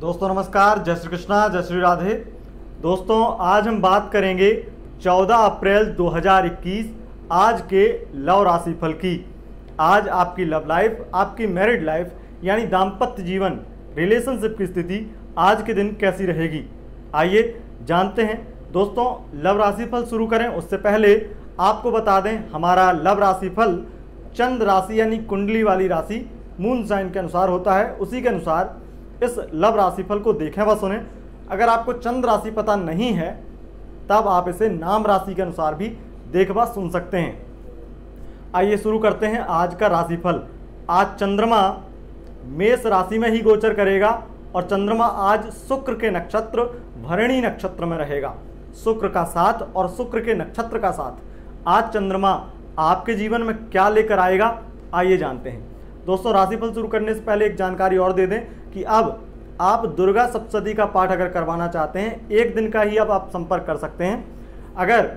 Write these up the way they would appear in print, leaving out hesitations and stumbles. दोस्तों नमस्कार, जय श्री कृष्णा, जय श्री राधे। दोस्तों आज हम बात करेंगे 14 अप्रैल 2021 आज के लव राशि फल की। आज आपकी लव लाइफ, आपकी मैरिड लाइफ यानी दाम्पत्य जीवन, रिलेशनशिप की स्थिति आज के दिन कैसी रहेगी, आइए जानते हैं। दोस्तों लव राशि फल शुरू करें उससे पहले आपको बता दें हमारा लव राशि फल चंद्र राशि यानी कुंडली वाली राशि मून साइन के अनुसार होता है। उसी के अनुसार इस लव राशिफल को देखें व सुने। अगर आपको चंद्र राशि पता नहीं है तब आप इसे नाम राशि के अनुसार भी देख व सुन सकते हैं। आइए शुरू करते हैं आज का राशिफल। आज चंद्रमा मेष राशि में ही गोचर करेगा और चंद्रमा आज शुक्र के नक्षत्र भरणी नक्षत्र में रहेगा। शुक्र का साथ और शुक्र के नक्षत्र का साथ आज चंद्रमा आपके जीवन में क्या लेकर आएगा, आइए जानते हैं। दोस्तों राशिफल शुरू करने से पहले एक जानकारी और दे दें कि अब आप दुर्गा सप्तशती का पाठ अगर करवाना चाहते हैं, एक दिन का ही अब आप संपर्क कर सकते हैं। अगर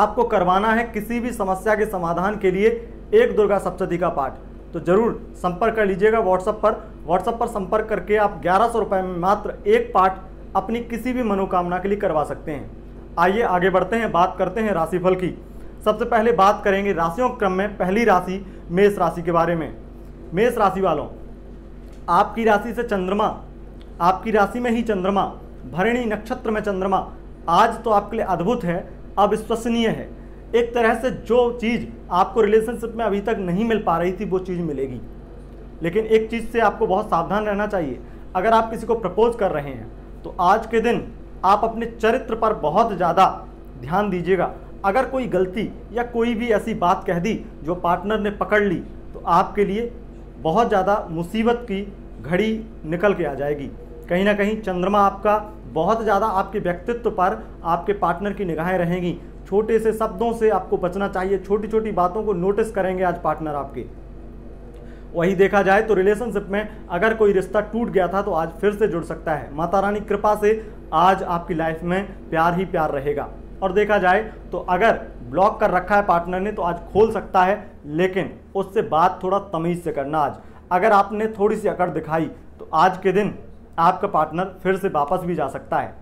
आपको करवाना है किसी भी समस्या के समाधान के लिए एक दुर्गा सप्तशती का पाठ, तो ज़रूर संपर्क कर लीजिएगा। व्हाट्सएप पर संपर्क करके आप 1100 रुपये में मात्र एक पाठ अपनी किसी भी मनोकामना के लिए करवा सकते हैं। आइए आगे बढ़ते हैं, बात करते हैं राशिफल की। सबसे पहले बात करेंगे राशियों क्रम में पहली राशि मेष राशि के बारे में। मेष राशि वालों, आपकी राशि से चंद्रमा, आपकी राशि में ही चंद्रमा भरणी नक्षत्र में चंद्रमा आज तो आपके लिए अद्भुत है, अविश्वसनीय है। एक तरह से जो चीज़ आपको रिलेशनशिप में अभी तक नहीं मिल पा रही थी वो चीज़ मिलेगी। लेकिन एक चीज़ से आपको बहुत सावधान रहना चाहिए। अगर आप किसी को प्रपोज कर रहे हैं तो आज के दिन आप अपने चरित्र पर बहुत ज़्यादा ध्यान दीजिएगा। अगर कोई गलती या कोई भी ऐसी बात कह दी जो पार्टनर ने पकड़ ली तो आपके लिए बहुत ज़्यादा मुसीबत की घड़ी निकल के आ जाएगी। कहीं ना कहीं चंद्रमा आपका बहुत ज़्यादा आपके व्यक्तित्व पर, आपके पार्टनर की निगाहें रहेंगी। छोटे से शब्दों से आपको बचना चाहिए, छोटी छोटी बातों को नोटिस करेंगे आज पार्टनर आपके। वही देखा जाए तो रिलेशनशिप में अगर कोई रिश्ता टूट गया था तो आज फिर से जुड़ सकता है। माता रानी कृपा से आज आपकी लाइफ में प्यार ही प्यार रहेगा। और देखा जाए तो अगर ब्लॉक कर रखा है पार्टनर ने तो आज खोल सकता है, लेकिन उससे बात थोड़ा तमीज़ से करना। आज अगर आपने थोड़ी सी अकड़ दिखाई तो आज के दिन आपका पार्टनर फिर से वापस भी जा सकता है।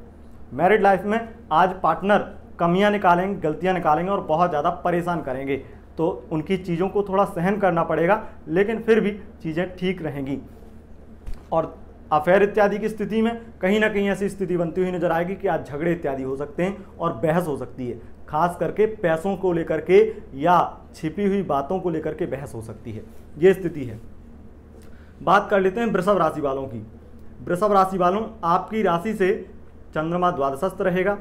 मैरिड लाइफ में आज पार्टनर कमियां निकालेंगे, गलतियां निकालेंगे और बहुत ज़्यादा परेशान करेंगे, तो उनकी चीज़ों को थोड़ा सहन करना पड़ेगा, लेकिन फिर भी चीज़ें ठीक रहेंगी। और अफेयर इत्यादि की स्थिति में कहीं ना कहीं ऐसी स्थिति बनती हुई नजर आएगी कि आज झगड़े इत्यादि हो सकते हैं और बहस हो सकती है, खास करके पैसों को लेकर के या छिपी हुई बातों को लेकर के बहस हो सकती है, ये स्थिति है। बात कर लेते हैं वृषभ राशि वालों की। वृषभ राशि वालों, आपकी राशि से चंद्रमा द्वादशस्थ रहेगा।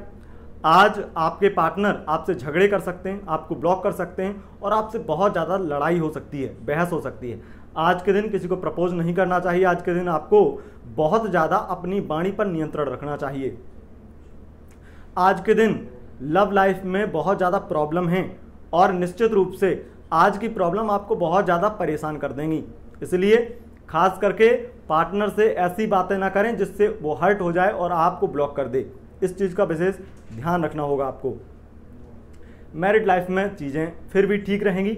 आज आपके पार्टनर आपसे झगड़े कर सकते हैं, आपको ब्लॉक कर सकते हैं और आपसे बहुत ज़्यादा लड़ाई हो सकती है, बहस हो सकती है। आज के दिन किसी को प्रपोज नहीं करना चाहिए। आज के दिन आपको बहुत ज़्यादा अपनी वाणी पर नियंत्रण रखना चाहिए। आज के दिन लव लाइफ में बहुत ज़्यादा प्रॉब्लम है और निश्चित रूप से आज की प्रॉब्लम आपको बहुत ज़्यादा परेशान कर देंगी, इसलिए खास करके पार्टनर से ऐसी बातें ना करें जिससे वो हर्ट हो जाए और आपको ब्लॉक कर दे। इस चीज़ का विशेष ध्यान रखना होगा आपको। मैरिड लाइफ में चीज़ें फिर भी ठीक रहेंगी,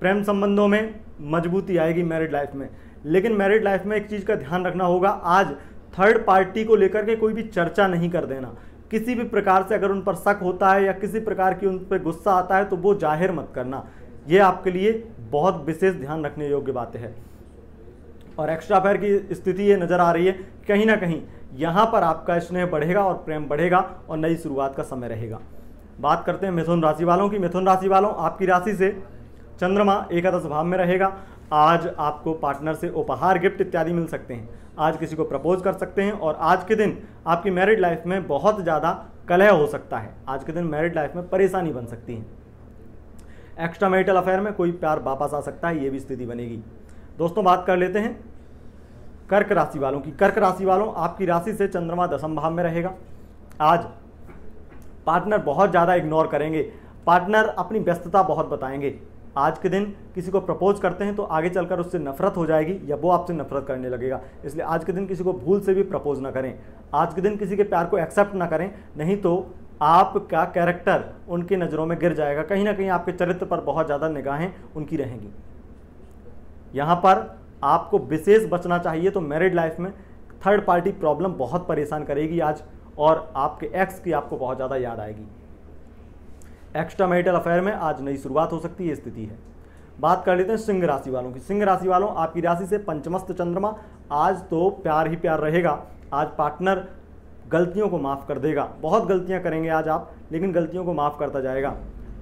प्रेम संबंधों में मजबूती आएगी मैरिड लाइफ में। लेकिन मैरिड लाइफ में एक चीज़ का ध्यान रखना होगा, आज थर्ड पार्टी को लेकर के कोई भी चर्चा नहीं कर देना। किसी भी प्रकार से अगर उन पर शक होता है या किसी प्रकार की उन पर गुस्सा आता है तो वो जाहिर मत करना। ये आपके लिए बहुत विशेष ध्यान रखने योग्य बातें हैं। और एक्स्ट्रा अफेयर की स्थिति ये नज़र आ रही है, कहीं ना कहीं यहाँ पर आपका स्नेह बढ़ेगा और प्रेम बढ़ेगा और नई शुरुआत का समय रहेगा। बात करते हैं मिथुन राशि वालों की। मिथुन राशि वालों, आपकी राशि से चंद्रमा एकादश भाव में रहेगा। आज आपको पार्टनर से उपहार, गिफ्ट इत्यादि मिल सकते हैं। आज किसी को प्रपोज कर सकते हैं और आज के दिन आपकी मैरिड लाइफ में बहुत ज़्यादा कलह हो सकता है। आज के दिन मैरिड लाइफ में परेशानी बन सकती है। एक्स्ट्रा मैरिटल अफेयर में कोई प्यार वापस आ सकता है, ये भी स्थिति बनेगी। दोस्तों बात कर लेते हैं कर्क राशि वालों की। कर्क राशि वालों, आपकी राशि से चंद्रमा दशम भाव में रहेगा। आज पार्टनर बहुत ज़्यादा इग्नोर करेंगे, पार्टनर अपनी व्यस्तता बहुत बताएंगे। आज के दिन किसी को प्रपोज करते हैं तो आगे चलकर उससे नफरत हो जाएगी या वो आपसे नफरत करने लगेगा, इसलिए आज के दिन किसी को भूल से भी प्रपोज ना करें। आज के दिन किसी के प्यार को एक्सेप्ट ना करें, नहीं तो आपका कैरेक्टर उनकी नज़रों में गिर जाएगा। कहीं ना कहीं आपके चरित्र पर बहुत ज़्यादा निगाहें उनकी रहेंगी, यहाँ पर आपको विशेष बचना चाहिए। तो मैरिड लाइफ में थर्ड पार्टी प्रॉब्लम बहुत परेशान करेगी आज, और आपके एक्स की आपको बहुत ज़्यादा याद आएगी। एक्स्ट्रा मैरिटल अफेयर में आज नई शुरुआत हो सकती है, स्थिति है। बात कर लेते हैं सिंह राशि वालों की। सिंह राशि वालों, आपकी राशि से पंचमस्त चंद्रमा, आज तो प्यार ही प्यार रहेगा। आज पार्टनर गलतियों को माफ़ कर देगा। बहुत गलतियां करेंगे आज आप, लेकिन गलतियों को माफ़ करता जाएगा।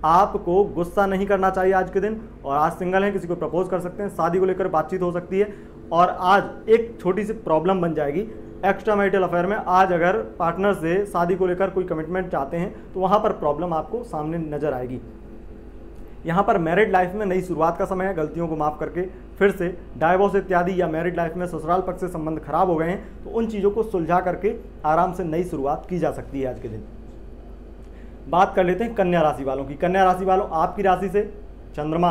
आपको गुस्सा नहीं करना चाहिए आज के दिन। और आज सिंगल हैं, किसी को प्रपोज कर सकते हैं, शादी को लेकर बातचीत हो सकती है। और आज एक छोटी सी प्रॉब्लम बन जाएगी एक्स्ट्रा मैरिटल अफेयर में। आज अगर पार्टनर से शादी को लेकर कोई कमिटमेंट चाहते हैं तो वहाँ पर प्रॉब्लम आपको सामने नजर आएगी। यहाँ पर मैरिड लाइफ में नई शुरुआत का समय है, गलतियों को माफ़ करके। फिर से डाइवोर्स इत्यादि या मैरिड लाइफ में ससुराल पक्ष से संबंध खराब हो गए हैं तो उन चीज़ों को सुलझा करके आराम से नई शुरुआत की जा सकती है आज के दिन। बात कर लेते हैं कन्या राशि वालों की। कन्या राशि वालों, आपकी राशि से चंद्रमा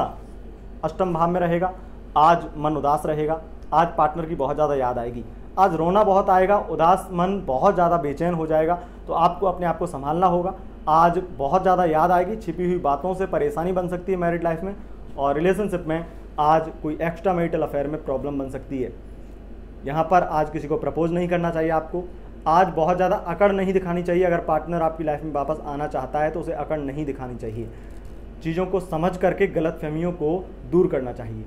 अष्टम भाव में रहेगा। आज मन उदास रहेगा। आज पार्टनर की बहुत ज़्यादा याद आएगी। आज रोना बहुत आएगा, उदास मन, बहुत ज़्यादा बेचैन हो जाएगा। तो आपको अपने आप को संभालना होगा। आज बहुत ज़्यादा याद आएगी, छिपी हुई बातों से परेशानी बन सकती है मैरिड लाइफ में। और रिलेशनशिप में आज कोई एक्स्ट्रा मैरिटल अफेयर में प्रॉब्लम बन सकती है। यहाँ पर आज किसी को प्रपोज नहीं करना चाहिए आपको। आज बहुत ज़्यादा अकड़ नहीं दिखानी चाहिए। अगर पार्टनर आपकी लाइफ में वापस आना चाहता है तो उसे अकड़ नहीं दिखानी चाहिए। चीज़ों को समझ करके गलतफहमियों को दूर करना चाहिए।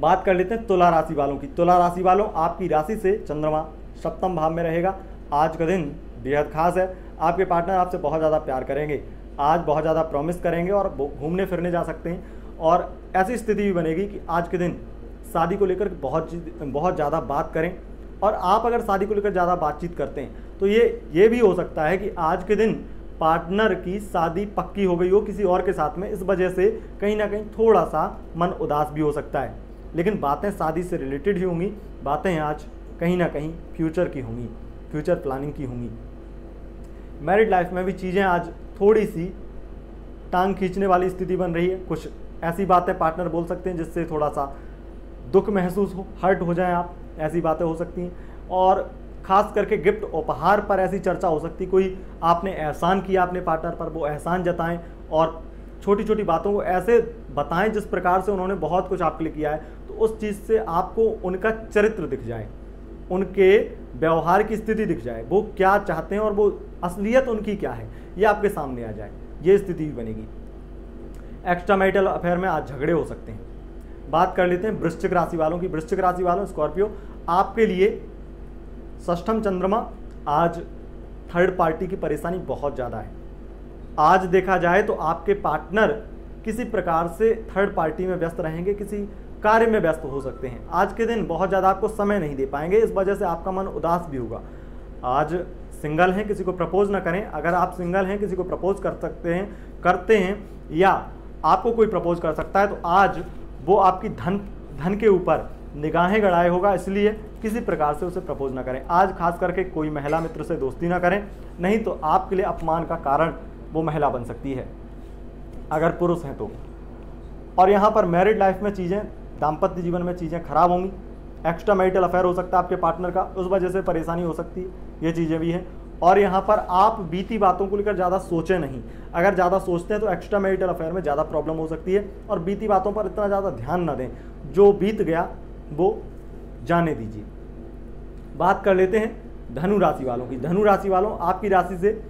बात कर लेते हैं तुला राशि वालों की। तुला राशि वालों, आपकी राशि से चंद्रमा सप्तम भाव में रहेगा। आज का दिन बेहद खास है। आपके पार्टनर आपसे बहुत ज़्यादा प्यार करेंगे। आज बहुत ज़्यादा प्रॉमिस करेंगे और घूमने फिरने जा सकते हैं। और ऐसी स्थिति भी बनेगी कि आज के दिन शादी को लेकर बहुत ज़्यादा बात करें। और आप अगर शादी को लेकर ज़्यादा बातचीत करते हैं तो ये भी हो सकता है कि आज के दिन पार्टनर की शादी पक्की हो गई हो किसी और के साथ में। इस वजह से कहीं ना कहीं थोड़ा सा मन उदास भी हो सकता है, लेकिन बातें शादी से रिलेटेड ही होंगी। बातें आज कहीं ना कहीं फ्यूचर की होंगी, फ्यूचर प्लानिंग की होंगी। मैरिड लाइफ में भी चीज़ें आज थोड़ी सी टांग खींचने वाली स्थिति बन रही है। कुछ ऐसी बातें पार्टनर बोल सकते हैं जिससे थोड़ा सा दुख महसूस हो, हर्ट हो जाए आप, ऐसी बातें हो सकती हैं। और ख़ास करके गिफ्ट उपहार पर ऐसी चर्चा हो सकती, कोई आपने एहसान किया अपने पार्टनर पर, वो एहसान जताएं और छोटी छोटी बातों को ऐसे बताएं जिस प्रकार से उन्होंने बहुत कुछ आपके लिए किया है। तो उस चीज़ से आपको उनका चरित्र दिख जाए, उनके व्यवहार की स्थिति दिख जाए, वो क्या चाहते हैं और वो असलियत उनकी क्या है, ये आपके सामने आ जाए। ये स्थिति भी बनेगी। एक्स्ट्रा मैरिटल अफेयर में आज झगड़े हो सकते हैं। बात कर लेते हैं वृश्चिक राशि वालों की। वृश्चिक राशि वालों, स्कॉर्पियो, आपके लिए षष्ठम चंद्रमा, आज थर्ड पार्टी की परेशानी बहुत ज़्यादा है। आज देखा जाए तो आपके पार्टनर किसी प्रकार से थर्ड पार्टी में व्यस्त रहेंगे, किसी कार्य में व्यस्त हो सकते हैं। आज के दिन बहुत ज़्यादा आपको समय नहीं दे पाएंगे, इस वजह से आपका मन उदास भी होगा। आज सिंगल हैं, किसी को प्रपोज ना करें। अगर आप सिंगल हैं, किसी को प्रपोज कर सकते हैं, करते हैं, या आपको कोई प्रपोज कर सकता है, तो आज वो आपकी धन के ऊपर निगाहें गड़ाए होगा, इसलिए किसी प्रकार से उसे प्रपोज ना करें। आज खास करके कोई महिला मित्र से दोस्ती ना करें, नहीं तो आपके लिए अपमान का कारण वो महिला बन सकती है अगर पुरुष हैं तो। और यहाँ पर मैरिड लाइफ में चीज़ें, दाम्पत्य जीवन में चीज़ें खराब होंगी। एक्स्ट्रा मैरिटल अफेयर हो सकता है आपके पार्टनर का, उस वजह से परेशानी हो सकती है, ये चीज़ें भी हैं। और यहाँ पर आप बीती बातों को लेकर ज़्यादा सोचें नहीं। अगर ज़्यादा सोचते हैं तो एक्स्ट्रा मैरिटल अफेयर में ज़्यादा प्रॉब्लम हो सकती है। और बीती बातों पर इतना ज़्यादा ध्यान न दें, जो बीत गया वो जाने दीजिए। बात कर लेते हैं धनु राशि वालों की। धनु राशि वालों, आपकी राशि से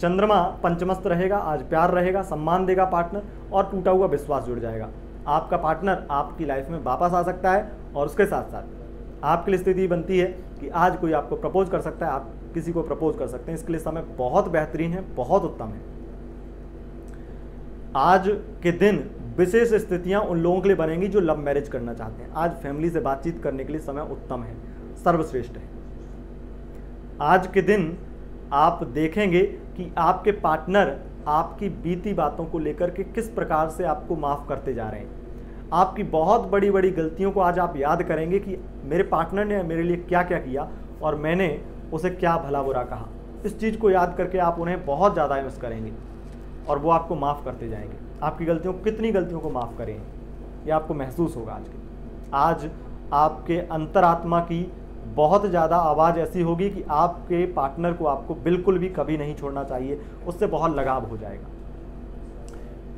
चंद्रमा पंचमस्त रहेगा। आज प्यार रहेगा, सम्मान देगा पार्टनर, और टूटा हुआ विश्वास जुड़ जाएगा। आपका पार्टनर आपकी लाइफ में वापस आ सकता है। और उसके साथ साथ आपके लिए स्थिति बनती है कि आज कोई आपको प्रपोज कर सकता है, आप किसी को प्रपोज कर सकते हैं। इसके लिए समय बहुत बेहतरीन है, बहुत उत्तम है। आज के दिन विशेष स्थितियां उन लोगों के लिए बनेंगी जो लव मैरिज करना चाहते हैं। आज फैमिली से बातचीत करने के लिए समय उत्तम है, सर्वश्रेष्ठ है। आज के दिन आप देखेंगे कि आपके पार्टनर आपकी बीती बातों को लेकर के किस प्रकार से आपको माफ़ करते जा रहे हैं। आपकी बहुत बड़ी बड़ी गलतियों को आज आप याद करेंगे कि मेरे पार्टनर ने मेरे लिए क्या क्या किया और मैंने उसे क्या भला बुरा कहा। इस चीज़ को याद करके आप उन्हें बहुत ज़्यादा मिस करेंगे और वो आपको माफ़ करते जाएंगे। आपकी गलतियों, कितनी गलतियों को माफ़ करें, ये आपको महसूस होगा आज के। आज आपके अंतरात्मा की बहुत ज़्यादा आवाज़ ऐसी होगी कि आपके पार्टनर को आपको बिल्कुल भी कभी नहीं छोड़ना चाहिए, उससे बहुत लगाव हो जाएगा।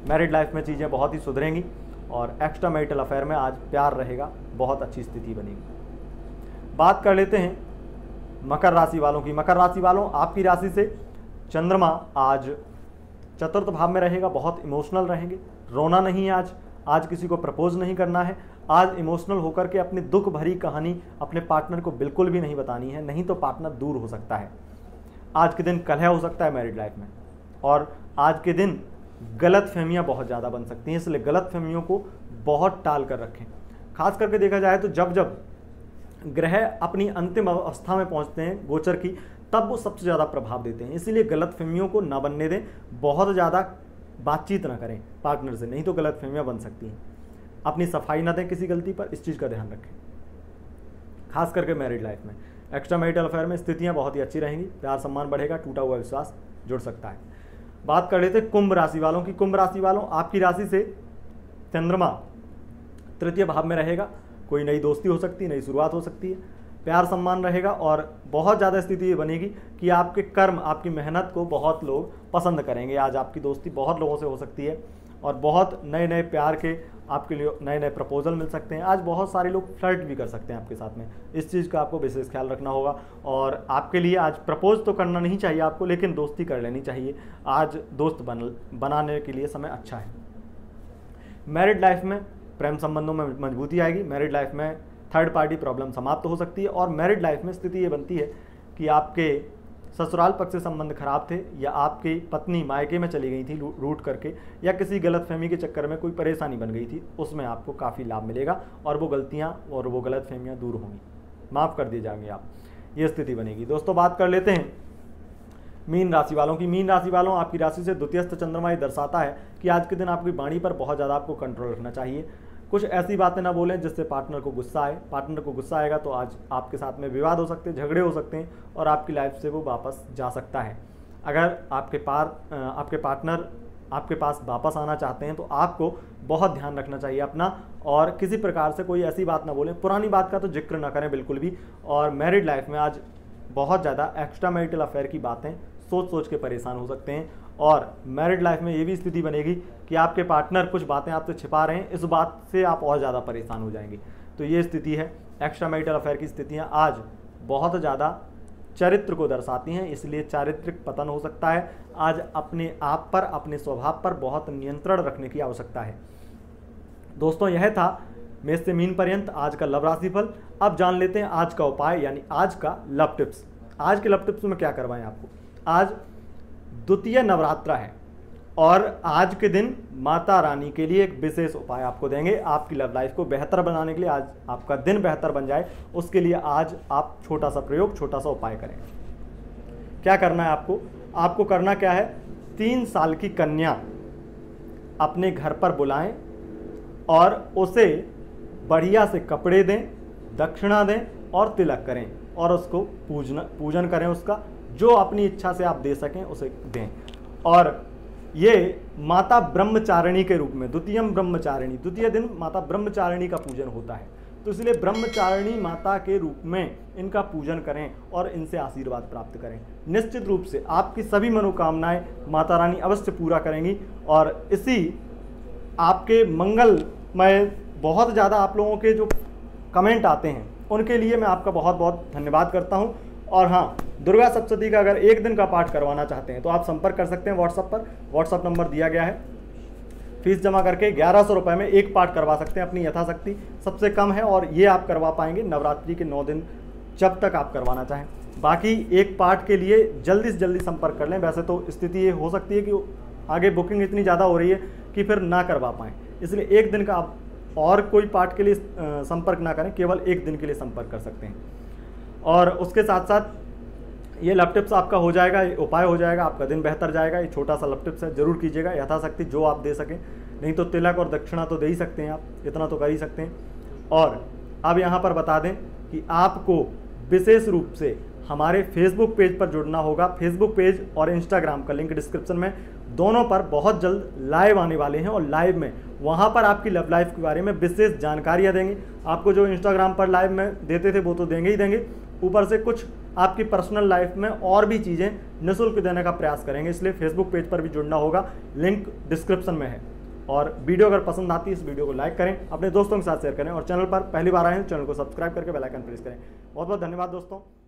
मैरिड लाइफ में चीज़ें बहुत ही सुधरेंगी और एक्स्ट्रा मैरिटल अफेयर में आज प्यार रहेगा, बहुत अच्छी स्थिति बनेगी। बात कर लेते हैं मकर राशि वालों की। मकर राशि वालों, आपकी राशि से चंद्रमा आज चतुर्थ भाव में रहेगा। बहुत इमोशनल रहेंगे, रोना नहीं है आज। आज किसी को प्रपोज नहीं करना है। आज इमोशनल होकर के अपनी दुख भरी कहानी अपने पार्टनर को बिल्कुल भी नहीं बतानी है, नहीं तो पार्टनर दूर हो सकता है। आज के दिन कलह हो सकता है मैरिड लाइफ में, और आज के दिन गलत फहमियाँ बहुत ज़्यादा बन सकती हैं, इसलिए गलत फहमियों को बहुत टाल कर रखें। खास करके देखा जाए तो जब जब ग्रह अपनी अंतिम अवस्था में पहुंचते हैं गोचर की, तब वो सबसे ज़्यादा प्रभाव देते हैं। इसीलिए गलतफहमियों को ना बनने दें, बहुत ज़्यादा बातचीत ना करें पार्टनर से, नहीं तो गलतफहमियां बन सकती हैं। अपनी सफाई ना दें किसी गलती पर, इस चीज़ का ध्यान रखें। खास करके मैरिड लाइफ में, एक्स्ट्रा मैरिटल अफेयर में स्थितियाँ बहुत ही अच्छी रहेंगी। प्यार सम्मान बढ़ेगा, टूटा हुआ विश्वास जुड़ सकता है। बात कर लेते हैं कुंभ राशि वालों की। कुंभ राशि वालों, आपकी राशि से चंद्रमा तृतीय भाव में रहेगा। कोई नई दोस्ती हो सकती है, नई शुरुआत हो सकती है। प्यार सम्मान रहेगा, और बहुत ज़्यादा स्थिति ये बनेगी कि आपके कर्म, आपकी मेहनत को बहुत लोग पसंद करेंगे। आज आपकी दोस्ती बहुत लोगों से हो सकती है, और बहुत नए नए प्यार के आपके लिए नए नए प्रपोजल मिल सकते हैं। आज बहुत सारे लोग फ्लर्ट भी कर सकते हैं आपके साथ में, इस चीज़ का आपको विशेष ख्याल रखना होगा। और आपके लिए आज प्रपोज तो करना नहीं चाहिए आपको, लेकिन दोस्ती कर लेनी चाहिए। आज दोस्त बनाने के लिए समय अच्छा है। मैरिड लाइफ में प्रेम संबंधों में मजबूती आएगी। मैरिड लाइफ में थर्ड पार्टी प्रॉब्लम समाप्त हो सकती है, और मैरिड लाइफ में स्थिति ये बनती है कि आपके ससुराल पक्ष से संबंध खराब थे, या आपकी पत्नी मायके में चली गई थी रूट करके, या किसी गलतफहमी के चक्कर में कोई परेशानी बन गई थी, उसमें आपको काफ़ी लाभ मिलेगा, और वो गलतियाँ और वो गलतफहमियाँ दूर होंगी, माफ़ कर दिए जाएंगे आप, ये स्थिति बनेगी। दोस्तों, बात कर लेते हैं मीन राशि वालों की। मीन राशि वालों, आपकी राशि से द्वितीयस्थ चंद्रमा ये दर्शाता है कि आज के दिन आपकी वाणी पर बहुत ज़्यादा आपको कंट्रोल रखना चाहिए। कुछ ऐसी बातें ना बोलें जिससे पार्टनर को गुस्सा आए। पार्टनर को गुस्सा आएगा तो आज आपके साथ में विवाद हो सकते हैं, झगड़े हो सकते हैं, और आपकी लाइफ से वो वापस जा सकता है। अगर आपके पार्टनर आपके पास वापस आना चाहते हैं तो आपको बहुत ध्यान रखना चाहिए अपना, और किसी प्रकार से कोई ऐसी बात ना बोलें, पुरानी बात का तो जिक्र ना करें बिल्कुल भी। और मैरिड लाइफ में आज बहुत ज़्यादा एक्स्ट्रा मैरिटल अफेयर की बातें सोच सोच के परेशान हो सकते हैं। और मैरिड लाइफ में ये भी स्थिति बनेगी कि आपके पार्टनर कुछ बातें आपसे छिपा रहे हैं, इस बात से आप और ज़्यादा परेशान हो जाएंगे। तो ये स्थिति है, एक्स्ट्रा मैरिटल अफेयर की स्थितियाँ आज बहुत ज़्यादा चरित्र को दर्शाती हैं, इसलिए चारित्रिक पतन हो सकता है। आज अपने आप पर, अपने स्वभाव पर बहुत नियंत्रण रखने की आवश्यकता है। दोस्तों, यह था मेष से मीन पर्यंत आज का लव राशिफल। अब जान लेते हैं आज का उपाय, यानी आज का लव टिप्स। आज के लव टिप्स में क्या करवाएं आपको? आज द्वितीय नवरात्रा है, और आज के दिन माता रानी के लिए एक विशेष उपाय आपको देंगे। आपकी लव लाइफ को बेहतर बनाने के लिए, आज आपका दिन बेहतर बन जाए उसके लिए आज आप छोटा सा प्रयोग, छोटा सा उपाय करें। क्या करना है आपको? आपको करना क्या है, 3 साल की कन्या अपने घर पर बुलाएं और उसे बढ़िया से कपड़े दें, दक्षिणा दें और तिलक करें, और उसको पूजन करें। उसका जो अपनी इच्छा से आप दे सकें उसे दें। और ये माता ब्रह्मचारिणी के रूप में, द्वितीयम ब्रह्मचारिणी, द्वितीय दिन माता ब्रह्मचारिणी का पूजन होता है, तो इसलिए ब्रह्मचारिणी माता के रूप में इनका पूजन करें और इनसे आशीर्वाद प्राप्त करें। निश्चित रूप से आपकी सभी मनोकामनाएं माता रानी अवश्य पूरा करेंगी, और इसी आपके मंगलमय बहुत ज़्यादा आप लोगों के जो कमेंट आते हैं उनके लिए मैं आपका बहुत बहुत धन्यवाद करता हूँ। और हाँ, दुर्गा सप्तशती का अगर एक दिन का पाठ करवाना चाहते हैं तो आप संपर्क कर सकते हैं व्हाट्सएप पर। व्हाट्सएप नंबर दिया गया है। फीस जमा करके 1100 रुपये में एक पाठ करवा सकते हैं, अपनी यथाशक्ति सबसे कम है, और ये आप करवा पाएंगे नवरात्रि के 9 दिन, जब तक आप करवाना चाहें। बाकी एक पाठ के लिए जल्दी से जल्दी संपर्क कर लें। वैसे तो स्थिति ये हो सकती है कि आगे बुकिंग इतनी ज़्यादा हो रही है कि फिर ना करवा पाएँ, इसलिए एक दिन का आप और कोई पाठ के लिए संपर्क ना करें, केवल एक दिन के लिए संपर्क कर सकते हैं। और उसके साथ साथ ये लव टिप्स आपका हो जाएगा, ये उपाय हो जाएगा, आपका दिन बेहतर जाएगा। ये छोटा सा लव टिप्स है, ज़रूर कीजिएगा यथाशक्ति जो आप दे सकें, नहीं तो तिलक और दक्षिणा तो दे ही सकते हैं आप, इतना तो कर ही सकते हैं। और अब यहाँ पर बता दें कि आपको विशेष रूप से हमारे फेसबुक पेज पर जुड़ना होगा। फेसबुक पेज और इंस्टाग्राम का लिंक डिस्क्रिप्शन में, दोनों पर बहुत जल्द लाइव आने वाले हैं, और लाइव में वहाँ पर आपकी लव लाइफ के बारे में विशेष जानकारियाँ देंगे आपको। जो इंस्टाग्राम पर लाइव में देते थे वो तो देंगे ही देंगे, ऊपर से कुछ आपकी पर्सनल लाइफ में और भी चीज़ें निःशुल्क देने का प्रयास करेंगे, इसलिए फेसबुक पेज पर भी जुड़ना होगा, लिंक डिस्क्रिप्शन में है। और वीडियो अगर पसंद आती है इस वीडियो को लाइक करें, अपने दोस्तों के साथ शेयर करें और चैनल पर पहली बार आए हैं चैनल को सब्सक्राइब करके बेल आइकन प्रेस करें। बहुत बहुत धन्यवाद दोस्तों।